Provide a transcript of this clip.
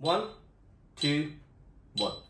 1, 2, 1.